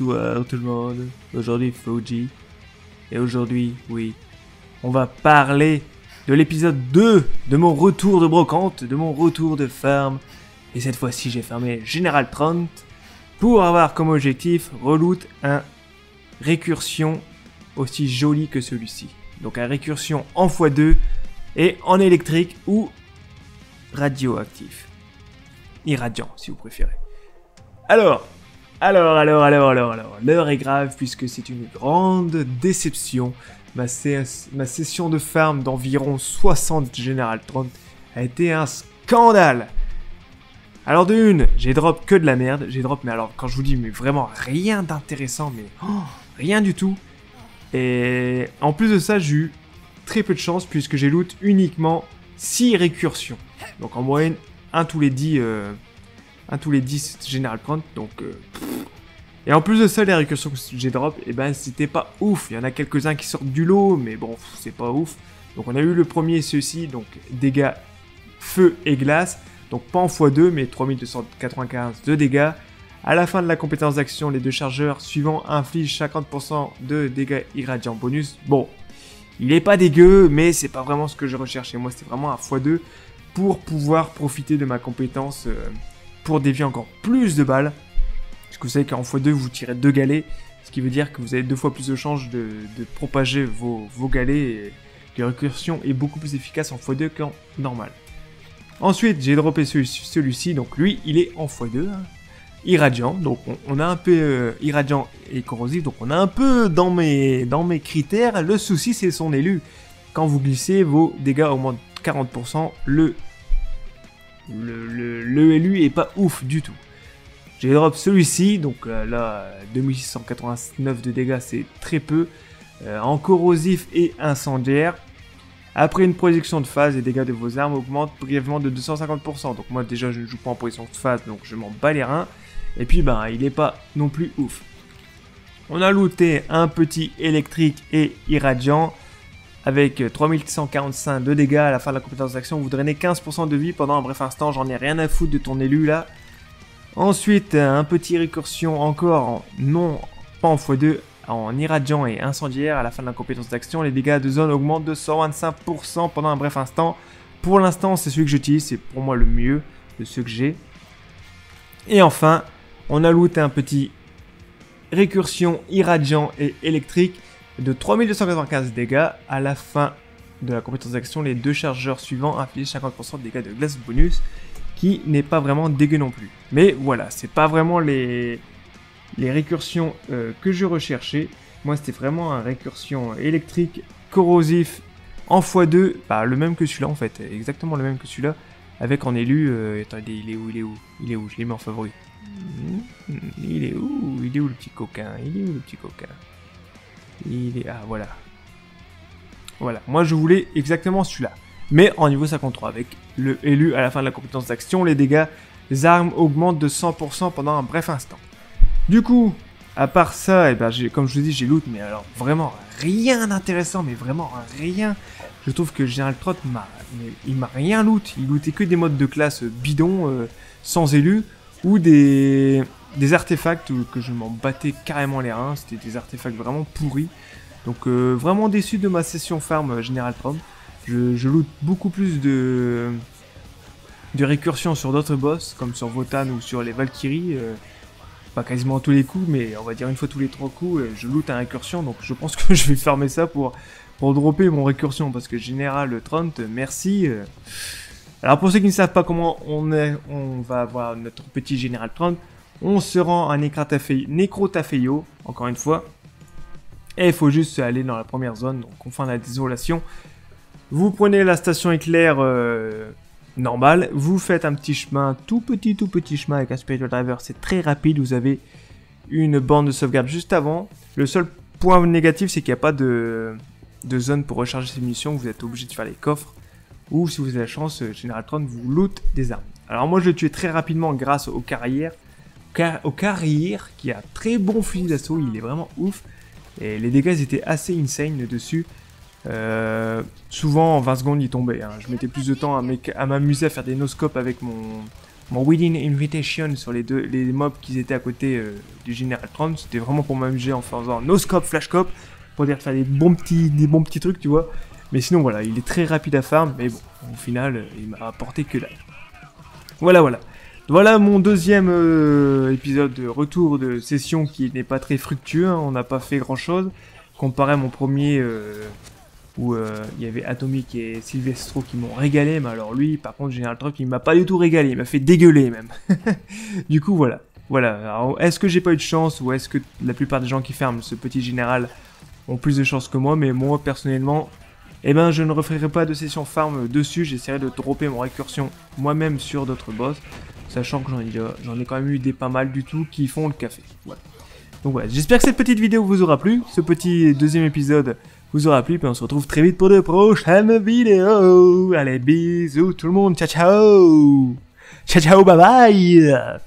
Bonsoir tout le monde, aujourd'hui Fujii, et aujourd'hui, oui, on va parler de l'épisode 2 de mon retour de brocante, de mon retour de farm, et cette fois-ci j'ai farmé Général Traunt pour avoir comme objectif reloot un Recursion aussi joli que celui-ci. Donc un Recursion en x2 et en électrique ou radioactif, irradiant si vous préférez. Alors, l'heure est grave puisque c'est une grande déception. Ma session de farm d'environ 60 Général Traunt a été un scandale. Alors de une, j'ai drop que de la merde, mais alors quand je vous dis mais vraiment rien d'intéressant, mais rien du tout. Et en plus de ça, j'ai eu très peu de chance puisque j'ai loot uniquement 6 récursions. Donc en moyenne, un tous les 10 Général Traunt, donc... Et en plus de ça, les récursions que j'ai drop, et ben c'était pas ouf. Il y en a quelques-uns qui sortent du lot, mais bon, c'est pas ouf. Donc on a eu le premier, ceci, donc dégâts feu et glace. Donc pas en x2, mais 3295 de dégâts. À la fin de la compétence d'action, les deux chargeurs suivants infligent 50% de dégâts irradiants bonus. Bon, il est pas dégueu, mais c'est pas vraiment ce que je recherchais. Moi, c'était vraiment un x2 pour pouvoir profiter de ma compétence... pour dévier encore plus de balles, parce que vous savez qu'en x2 vous tirez 2 galets, ce qui veut dire que vous avez 2 fois plus de chances de propager vos galets, et la récursion est beaucoup plus efficace en x2 qu'en normal. Ensuite j'ai droppé celui-ci, donc lui il est en x2, hein, irradiant, donc on a un peu irradiant et corrosif, donc on a un peu dans mes critères. Le souci c'est son élu, quand vous glissez vos dégâts augmentent 40%, le élu est pas ouf du tout. J'ai drop celui-ci, donc là 2689 de dégâts, c'est très peu, en corrosif et incendiaire. Après une projection de phase, les dégâts de vos armes augmentent brièvement de 250%. Donc moi déjà je ne joue pas en projection de phase, donc je m'en bats les reins. Et puis ben il est pas non plus ouf. On a looté un petit électrique et irradiant. Avec 3145 de dégâts à la fin de la compétence d'action, vous drainez 15% de vie pendant un bref instant. J'en ai rien à foutre de ton élu là. Ensuite, un petit récursion encore, non pas en x2, en irradiant et incendiaire. À la fin de la compétence d'action, les dégâts de zone augmentent de 125% pendant un bref instant. Pour l'instant, c'est celui que j'utilise, c'est pour moi le mieux de ceux que j'ai. Et enfin, on a looté un petit récursion irradiant et électrique de 3295 dégâts. À la fin de la compétence d'action, les deux chargeurs suivants infligent 50% de dégâts de glace bonus, qui n'est pas vraiment dégueu non plus. Mais voilà, c'est pas vraiment les récursions que je recherchais. Moi c'était vraiment un récursion électrique, corrosif, en x2, bah, le même que celui-là en fait, exactement le même que celui-là, avec en élu, attendez, il est où, je l'ai mis en favori, il est où le petit coquin, ah voilà, moi je voulais exactement celui-là, mais en niveau 53, avec le élu à la fin de la compétence d'action, les dégâts des armes augmentent de 100% pendant un bref instant. Du coup, à part ça, et ben, comme je vous dis, j'ai loot, mais alors vraiment rien d'intéressant, mais vraiment rien. Je trouve que Général Traunt, il m'a rien loot, il lootait que des modes de classe bidons, sans élu, ou des artefacts que je m'en battais carrément les reins, c'était des artefacts vraiment pourris. Donc vraiment déçu de ma session farm Général Traunt. Je loot beaucoup plus de récursions sur d'autres boss, comme sur Votan ou sur les Valkyries, pas quasiment tous les coups, mais on va dire une fois tous les 3 coups, je loot un récursion, donc je pense que je vais farmer ça pour dropper mon récursion, parce que Général Traunt, merci. Alors pour ceux qui ne savent pas comment on va avoir notre petit Général Traunt, on se rend à Necrotafeo, encore une fois. Et il faut juste aller dans la première zone, donc confin de la désolation. Vous prenez la station éclair normale, vous faites un petit chemin, tout petit chemin avec un Spiritual Driver, c'est très rapide, vous avez une bande de sauvegarde juste avant. Le seul point négatif, c'est qu'il n'y a pas de zone pour recharger ses munitions, vous êtes obligé de faire les coffres. Ou si vous avez la chance, Général Traunt vous loot des armes. Alors moi je l'ai tué très rapidement grâce aux carrières. Qui a un très bon fusil d'assaut, il est vraiment ouf. Et les dégâts étaient assez insane dessus. Souvent en 20 secondes il tombait, hein. Je mettais plus de temps à m'amuser à faire des no-scopes avec mon, Mon Within Invitation sur les mobs qui étaient à côté du Général Traunt, c'était vraiment pour m'amuser en faisant no scope, flash cop, pour dire faire des bons petits trucs, tu vois. Mais sinon, voilà, il est très rapide à farm, mais bon, au final, il m'a apporté que dalle. Voilà. Voilà mon deuxième épisode de retour de session qui n'est pas très fructueux, hein, on n'a pas fait grand chose, comparé à mon premier où il y avait Atomic et Sylvestro qui m'ont régalé, mais alors lui, par contre, Général Traunt, il m'a pas du tout régalé, il m'a fait dégueuler même. Du coup, voilà. Est-ce que j'ai pas eu de chance, ou est-ce que la plupart des gens qui ferment ce petit général ont plus de chance que moi, mais moi, personnellement, eh ben, je ne referai pas de session farm dessus, j'essaierai de dropper mon Recursion moi-même sur d'autres boss. Sachant que j'en ai quand même eu des pas mal du tout qui font le café. Voilà. Donc voilà, j'espère que cette petite vidéo vous aura plu, ce petit deuxième épisode vous aura plu, puis on se retrouve très vite pour de prochaines vidéos. Allez, bisous tout le monde, ciao ciao, bye bye.